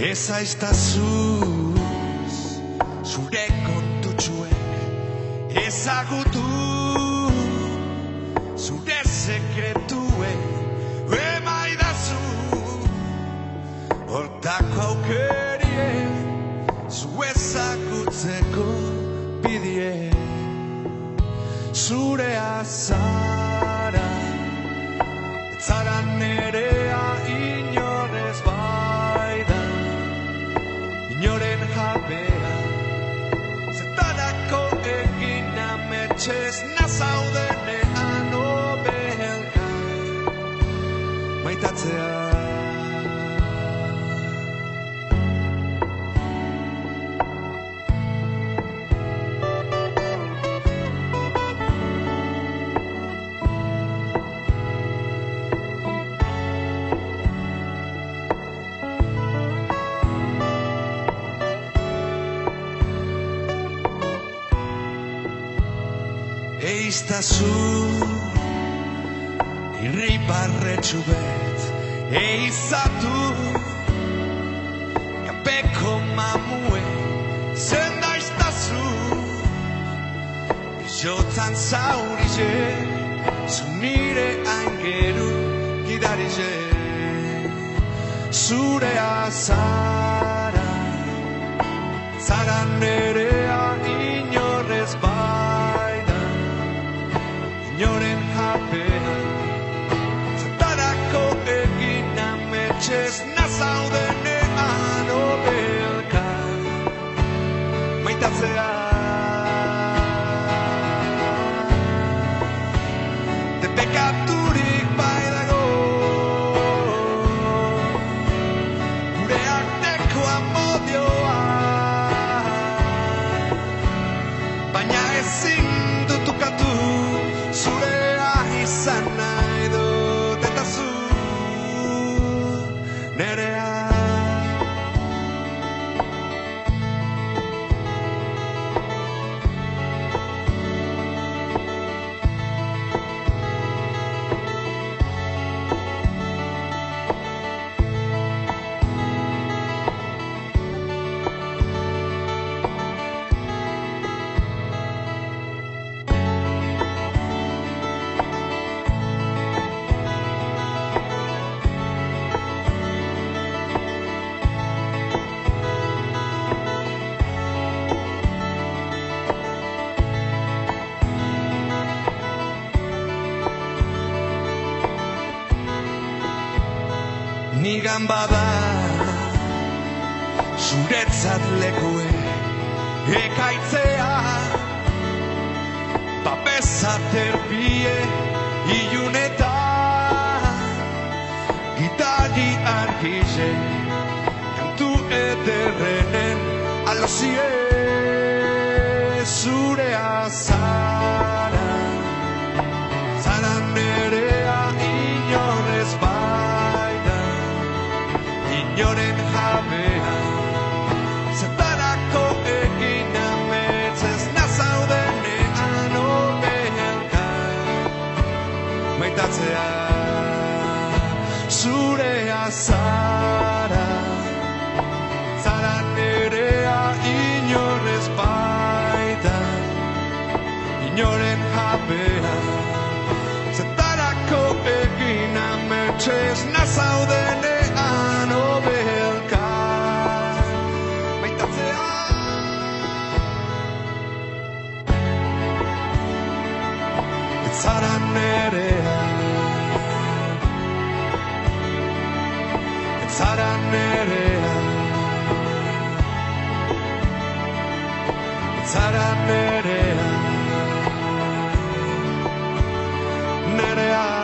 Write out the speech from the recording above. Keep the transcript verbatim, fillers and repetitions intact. Eza ez da zuz, zure kontutxuen, ezagutu, zure sekretuen, emaidazu, hortako aukerien, zu ezagutzeko bidien, zure azara, etzara nerea inorez baida, inoren jabea, zetarako egin ametxez nazaudenean obelka, maitatzea. Eiztazu, irri barretxu bet, eizatu, kapeko mamue, zenda iztazu, bizotan zaurize, zunire aingeru gidarize, zure azara, zara nerea inorrez bat, inoren jabea, zatarako egin ametxez, nazaudenean obelka, maitatzea. Debekaturik baidago, gure arteko amodioa, baina ezin dut ukatu, zurea izan nahi dut eta zu nerea. Nigan bada, zuretzat lekue, ekaitzea, babesat erbie, iluneta, gitari argize, kantu ederrenen, alozie, zurea zara, zara nerea inorrez bai, inoren jabea, zetarako egin ametxez, nazaudenean obelka, maitatzea. Zurea zara, zara nerea inorrez baita, inoren jabea, zetarako egin ametxez, nazaudenean zara nerea, zara nerea, zara nerea, nerea.